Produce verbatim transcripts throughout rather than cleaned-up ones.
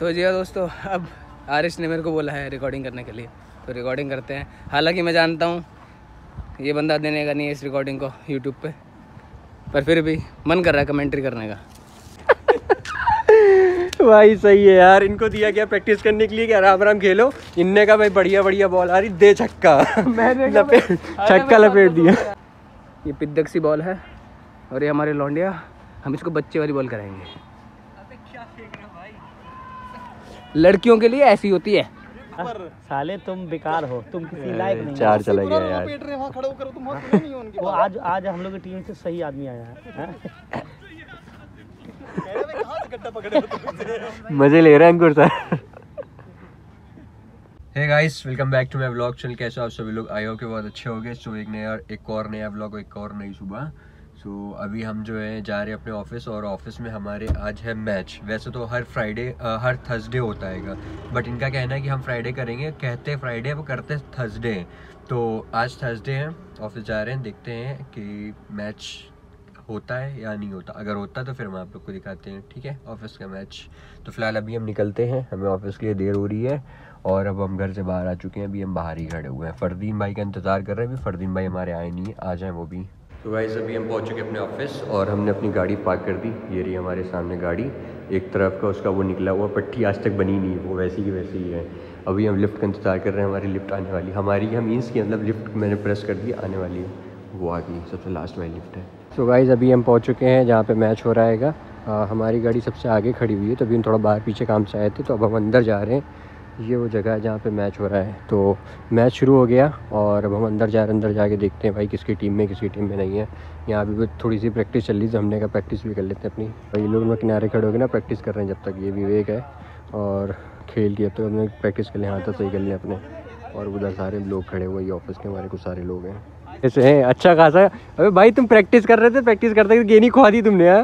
तो जी दोस्तों, अब आरिश ने मेरे को बोला है रिकॉर्डिंग करने के लिए, तो रिकॉर्डिंग करते हैं। हालांकि मैं जानता हूँ ये बंदा देने का नहीं है इस रिकॉर्डिंग को यूट्यूब पे, पर फिर भी मन कर रहा है कमेंट्री करने का। भाई सही है यार, इनको दिया गया प्रैक्टिस करने के लिए कि आराम आराम खेलो। इनने का भाई बढ़िया बढ़िया बॉल आ रही, दे छक्का। मैंने लपेट छक्का लपेट दिया। ये पिद्दक्सी बॉल है और ये हमारे लौंडिया, हम इसको बच्चे वाली बॉल कराएंगे। लड़कियों के लिए ऐसी होती है। साले तुम बेकार हो, तुम किसी लायक नहीं। चार चला गया यार। खड़े होकर तुम बहुत सुने नहीं हो उनकी। वो आज आज हम लोग की टीम से सही आदमी आया है। मजे ले रहे हैं Ankur sir. Hey guys, welcome back to my vlog channel. कैसे हो आप सभी लोग? आई होप कि बहुत अच्छे होंगे। सो एक नया एक और नया व्लॉग, एक और नई सुबह। तो अभी हम जो है जा रहे हैं अपने ऑफिस, और ऑफिस में हमारे आज है मैच। वैसे तो हर फ्राइडे हर थर्सडे होता हैगा, बट इनका कहना है कि हम फ्राइडे करेंगे, कहते फ्राइडे वो करते थर्सडे हैं। तो आज थर्सडे है, ऑफिस जा रहे हैं, देखते हैं कि मैच होता है या नहीं होता। अगर होता तो फिर हम आप लोग को दिखाते हैं, ठीक है, ऑफिस का मैच। तो फिलहाल अभी हम निकलते हैं, हमें ऑफिस के लिए देर हो रही है और अब हम घर से बाहर आ चुके हैं। अभी हम बाहर ही खड़े हुए हैं, फ़रदीन भाई का इंतज़ार कर रहे हैं। अभी फ़रदीन भाई हमारे आए नहीं, आ जाएँ वो भी। तो गाइस अभी हम पहुँच चुके अपने ऑफिस और हमने अपनी गाड़ी पार्क कर दी। ये रही हमारे सामने गाड़ी, एक तरफ का उसका वो निकला हुआ पट्टी आज तक बनी नहीं, वो वैसी की वैसी ही है। अभी हम लिफ्ट का इंतजार कर रहे हैं, हमारी लिफ्ट आने वाली हमारी हम मीन्स की मतलब लिफ्ट मैंने प्रेस कर दी, आने वाली है वो आ गई, सबसे लास्ट वाली लिफ्ट है। तो गाइस अभी हम पहुँच चुके हैं जहाँ पर मैच हो रहा हैगा। हमारी गाड़ी सबसे आगे खड़ी हुई है, तो अभी हम थोड़ा बाहर पीछे काम से आए थे, तो अब हम अंदर जा रहे हैं। ये वो जगह है जहाँ पे मैच हो रहा है। तो मैच शुरू हो गया और अब हम अंदर जा रहे हैं, अंदर जाके देखते हैं भाई किसकी टीम में किसकी टीम में नहीं है। यहाँ भी थोड़ी सी प्रैक्टिस चल रही, तो हमने कहा प्रैक्टिस भी कर लेते हैं अपनी। भाई लोग ना किनारे खड़े हो गए ना, प्रैक्टिस कर रहे हैं जब तक। ये विवेक है और खेल की, अब तक तो हमने प्रैक्टिस कर लिया, हाथ तो सही कर लिया अपने। और उधर सारे लोग खड़े हुए, ये ऑफिस के हमारे कुछ सारे लोग हैं ऐसे हैं, अच्छा खासा। अरे भाई तुम प्रैक्टिस कर रहे थे, प्रैक्टिस करते गेंद ही खो दी तुमने।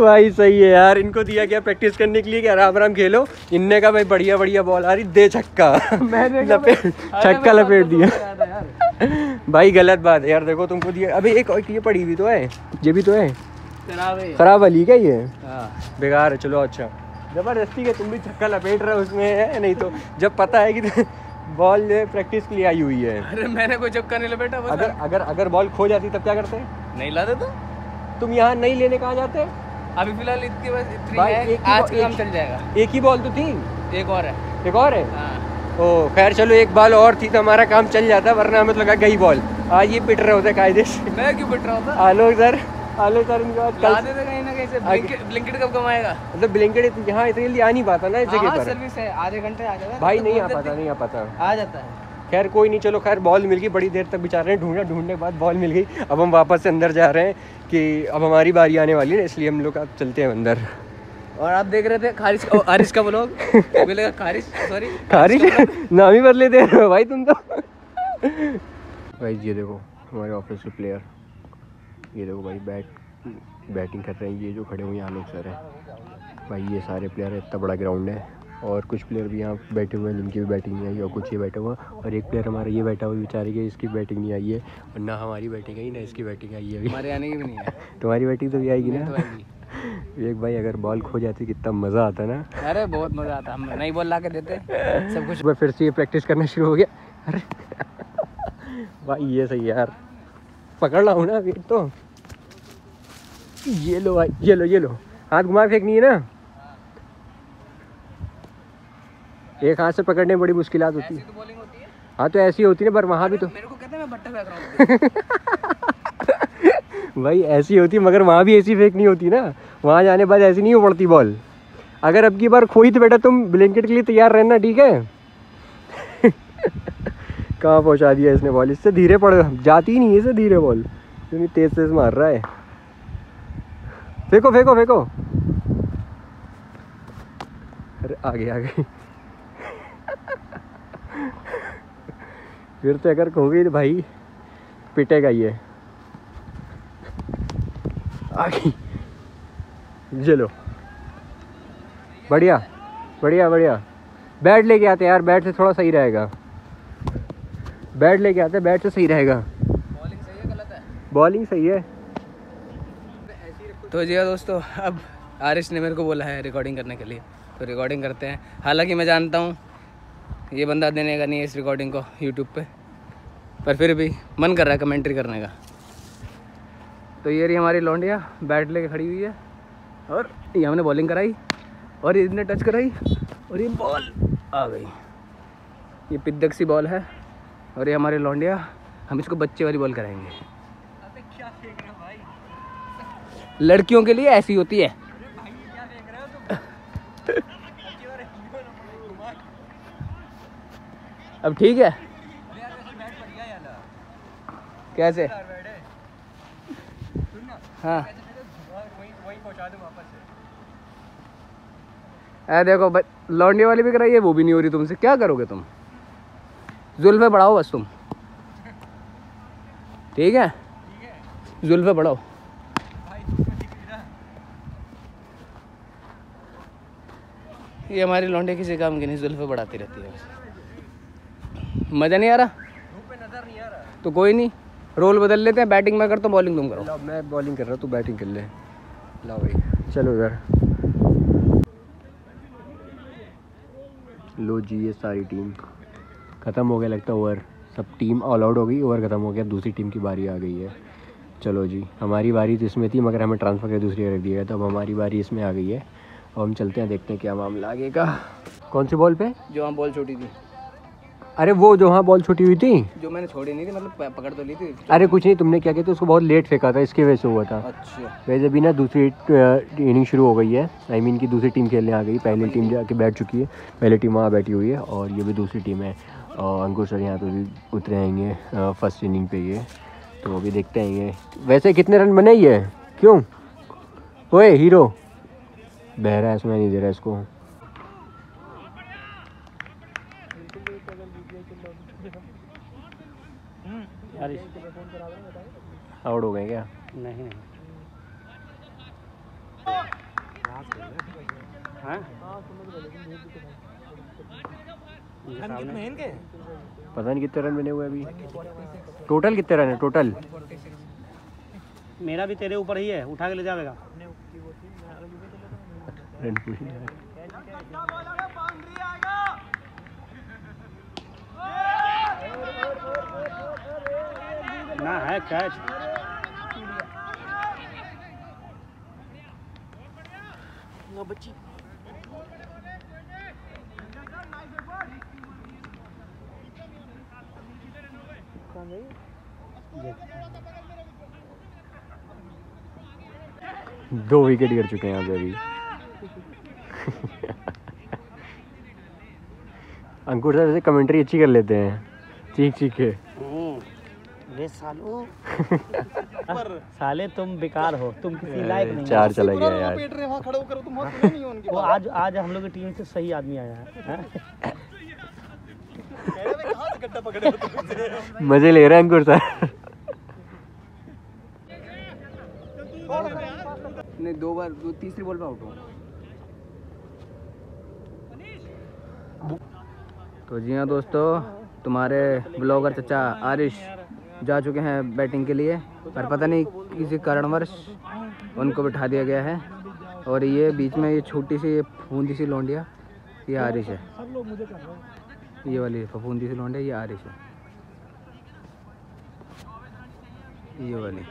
भाई सही है यार, इनको दिया गया प्रैक्टिस करने के लिए कि आराम आराम खेलो। इनने का भाई बढ़िया बढ़िया बॉल आ रही, दे छक्का। मैंने लपेट छक्का लपेट दिया। भाई गलत बात है यार, देखो तुमको दिया। अभी एक और ये पड़ी हुई तो है, ये भी तो है, खराब वाली क्या ये? हाँ बेकार है। चलो अच्छा, जबरदस्ती का तुम भी छक्का लपेट रहे हो उसमें, नहीं तो जब पता है कि बॉल प्रैक्टिस के लिए आई हुई है। अरे मैंने कोई छक्का नहीं लपेटा। अगर अगर अगर बॉल खो जाती तब क्या करते? नहीं लाते। तो तुम यहाँ नहीं लेने कहाँ जाते? अभी फिलहाल इतनी बस इतनी है, आज काम चल जाएगा। एक ही बॉल तो थी, एक और है, एक और है। ओ खैर चलो, एक बॉल और थी तो हमारा काम चल जाता, वरना हमें तो लगा गई बॉल। आज ये पिट रहे होते कायदे से। मैं क्यों पिट रहा होता? आलोक सर, आलोक सर इनके बाद कल आते थे कहीं ना कहीं से। ब्लिंकिट ब्लिंकिट कब कमाएगा? मतलब ब्लिंकिट यहाँ इतनी जल्दी आ नहीं पाता ना इस जगह पर। सर्विस है, आधे घंटे आ जाता है भाई। नहीं आ पाता, नहीं आ पाता, आ जाता है। खैर कोई नहीं, चलो खैर बॉल मिल गई। बड़ी देर तक बेचारे ढूंढा, ढूंढने के बाद बॉल मिल गई। अब हम वापस से अंदर जा रहे हैं कि अब हमारी बारी आने वाली है, इसलिए हम लोग अब चलते हैं अंदर। और आप देख रहे थे खारिश आरिश का ब्लॉग। मुझे लगा खारिश, सॉरी खारिश, नाम ही बदले दे रहे हो भाई तुम तो। भाई ये देखो हमारे ऑफिस के प्लेयर, ये देखो भाई बैट बैटिंग कर रहे हैं। ये जो खड़े हुए यहाँ लोग सर हैं भाई, ये सारे प्लेयर हैं। इतना बड़ा ग्राउंड है और कुछ प्लेयर भी यहाँ बैठे हुए हैं जिनकी भी बैटिंग नहीं आई, और कुछ ये बैठा हुआ, और एक प्लेयर हमारा ये बैठा हुआ बेचारे के, इसकी बैटिंग नहीं आई है, और ना हमारी बैटिंग आई ना इसकी बैटिंग आई है। हमारे आने की भी नहीं है। तुम्हारी बैटिंग तो भी आएगी ना। एक भाई अगर बॉल खो जाती कितना मज़ा आता ना। अरे बहुत मज़ा आता, हम नई बॉल ला के देते सब कुछ। फिर से ये प्रैक्टिस करना शुरू हो गया। अरे भाई ये सही यार, पकड़ लाऊँ ना अभी तो। ये लो भाई, ये लो ये लो, हाथ घुमा फेंकनी है ना, एक हाथ से पकड़ने में बड़ी मुश्किलात होती है। हाँ तो ऐसी होती है, पर वहाँ भी तो मेरे को कहते हैं मैं भट्टा फेंक रहा हूँ। भाई ऐसी होती है, मगर वहाँ भी ऐसी फेंकनी होती ना, वहाँ जाने बाद ऐसी नहीं हो पड़ती बॉल। अगर अब की बार खोई तो बेटा तुम ब्लैंकेट के लिए तैयार रहना, ठीक है। कहाँ पहुँचा दिया इसने बॉल, इससे धीरे पड़ जाती ही नहीं है, इससे धीरे बॉल क्योंकि तेज़ तेज़ मार रहा है। फेंको फेंको फेंको, अरे आगे आगे। फिर तो अगर खो गई तो भाई पिटेगा ये। आगे चलो, बढ़िया बढ़िया बढ़िया। बैट लेके आते यार, बैट से थोड़ा सही रहेगा। बैट लेके आते, बैट से सही रहेगा। बॉलिंग सही है गलत है? बॉलिंग सही है। तो जी दोस्तों, अब आरिश ने मेरे को बोला है रिकॉर्डिंग करने के लिए, तो रिकॉर्डिंग करते हैं। हालांकि मैं जानता हूँ ये बंदा देने का नहीं है इस रिकॉर्डिंग को यूट्यूब पे, पर फिर भी मन कर रहा है कमेंट्री करने का। तो ये रही हमारी लौंडिया बैट लेके खड़ी हुई है, और ये हमने बॉलिंग कराई और ये इसने टच कराई और ये बॉल आ गई। ये पिद्दक सी बॉल है और ये हमारी लौंडिया, हम इसको बच्चे वाली बॉल कराएंगे। अबे क्या फेंक रहा भाई, लड़कियों के लिए ऐसी होती है। अब ठीक है कैसे? हाँ अरे देखो लौंडे वाली भी कराइए, वो भी नहीं हो रही तुमसे, क्या करोगे तुम? जुल्फे बढ़ाओ बस तुम, ठीक है? जुल्फे बढ़ाओ। ये हमारी लौंडे किसी काम की नहीं, जुल्फे बढ़ाती रहती है। मज़ा नहीं आ रहा, धूप में नजर नहीं आ रहा, तो कोई नहीं, रोल बदल लेते हैं। बैटिंग मैं करता हूँ, बॉलिंग तुम करो। मैं बॉलिंग कर रहा हूँ, तू बैटिंग कर ले। लाओ भाई चलो यार। लो जी ये सारी टीम ख़त्म हो गया लगता है, ओवर सब टीम ऑल आउट हो गई, ओवर ख़त्म हो गया, दूसरी टीम की बारी आ गई है। चलो जी हमारी बारी तो इसमें थी, मगर हमें ट्रांसफ़र कर दूसरी रख दिया गया, तो अब हमारी बारी इसमें आ गई है। अब हम चलते हैं, देखते हैं क्या मामला आगे का। कौन सी बॉल पे जो हम बॉल छोटी थी? अरे वो जो हाँ बॉल छूटी हुई थी, जो मैंने छोड़ी नहीं थी, मतलब पकड़ तो ली थी। अरे कुछ नहीं, तुमने क्या किया था उसको बहुत लेट फेंका था, इसकी वजह से हुआ था। अच्छा वैसे भी ना दूसरी इनिंग शुरू हो गई है, आई मीन की दूसरी टीम खेलने आ गई, पहली टीम जाके बैठ चुकी है, पहली टीम वहाँ बैठी हुई है और ये भी दूसरी टीम है। और अंकुर सर यहाँ पर भी उतरे आएंगे फर्स्ट इनिंग पे, ये तो अभी देखते आएंगे। वैसे कितने रन बने ये? क्यों ओए हीरो बह रहा है, इसमें नहीं दे रहा इसको। आउट हो गए क्या? नहीं नहीं हाँ? पता नहीं कितने रन बने हुए अभी, टोटल कितने रन है? टोटल मेरा भी तेरे ऊपर ही है, उठा के ले जाएगा। ना है कैच। ना बच्ची दो विकेट गिर चुके हैं यहाँ पे अभी। अंकुर सर से कमेंट्री अच्छी कर लेते हैं, ठीक ठीक है सालों। साले तुम बेकार हो, तुम किसी लायक नहीं। चार चला गया यार। खड़ा होकर तुम बहुत नहीं हो उनके। वो आज आज हम लोग की टीम से सही आदमी आया है। मजे ले रहे हैं अंकुर सर। नहीं दो बार, दो तीसरी बॉल पे आउट हो। तो जी हाँ दोस्तों, तुम्हारे ब्लॉगर चाचा आरिश जा चुके हैं बैटिंग के लिए, पर पता नहीं किसी कारणवश उनको बिठा दिया गया है। और ये बीच में ये छोटी सी ये फफूंदी सी लौंडिया, ये आरिश है, ये वाली फफूंदी सी लौंडिया ये आरिश है, ये वाली।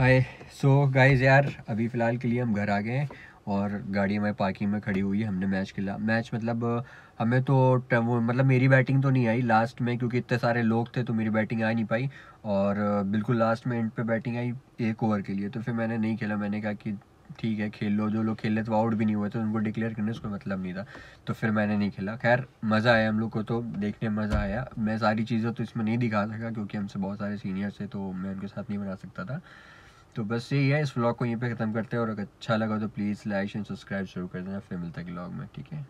हाय सो गाइज़ यार, अभी फ़िलहाल के लिए हम घर आ गए हैं और गाड़ी हमारी पार्किंग में खड़ी हुई है। हमने मैच खेला, मैच मतलब हमें तो मतलब मेरी बैटिंग तो नहीं आई लास्ट में, क्योंकि इतने सारे लोग थे तो मेरी बैटिंग आ नहीं पाई, और बिल्कुल लास्ट में एंड पे बैटिंग आई एक ओवर के लिए। तो फिर मैंने नहीं खेला, मैंने कहा कि ठीक है खेल लो, जो लोग खेले तो आउट भी नहीं हुए थे, उनको डिक्लेयर करने उसको मतलब नहीं था, तो फिर मैंने नहीं खेला। खैर मज़ा आया हम लोग को, तो देखने में मज़ा आया। मैं सारी चीज़ें तो इसमें नहीं दिखा सका क्योंकि हमसे बहुत सारे सीनियर थे, तो मैं उनके साथ नहीं बना सकता था। तो बस यही है, इस व्लॉग को यहीं पे ख़त्म करते हैं और अगर अच्छा लगा तो प्लीज़ लाइक एंड सब्सक्राइब जरूर कर देना। फिर मिलते हैं अगले व्लॉग में, ठीक है।